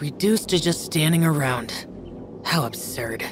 Reduced to just standing around. How absurd.